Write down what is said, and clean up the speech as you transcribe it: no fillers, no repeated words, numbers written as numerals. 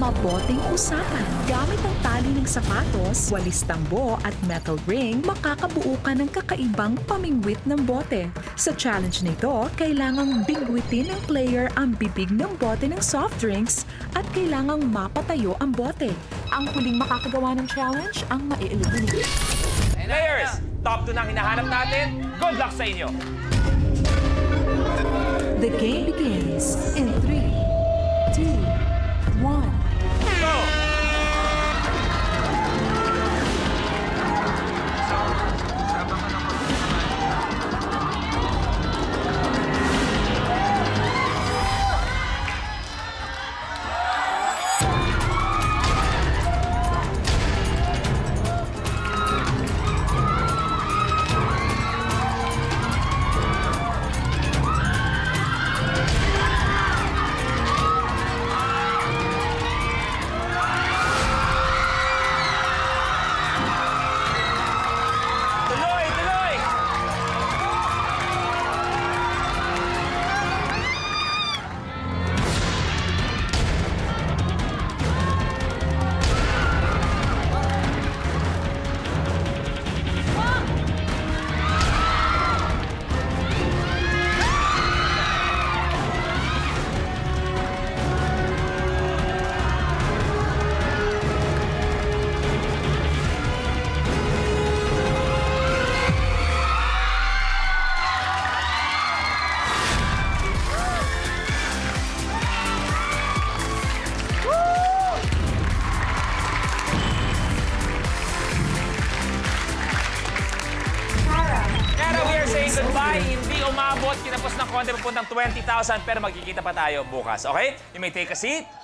Maboteng usapan. Gamit ang tali ng sapatos, walis tambo at metal ring, makakabuo ka ng kakaibang pamingwit ng bote. Sa challenge nito, kailangang bigwitin ng player ang bibig ng bote ng soft drinks at kailangang mapatayo ang bote. Ang huling makakagawa ng challenge ang ma-eliminate. Players, top 2 na hinahanap natin. Good luck sa inyo! The game begins in 3, 2, 1. Go! Kinapos ng konti papuntang 20,000 pero magkikita pa tayo bukas, okay? You may take a seat.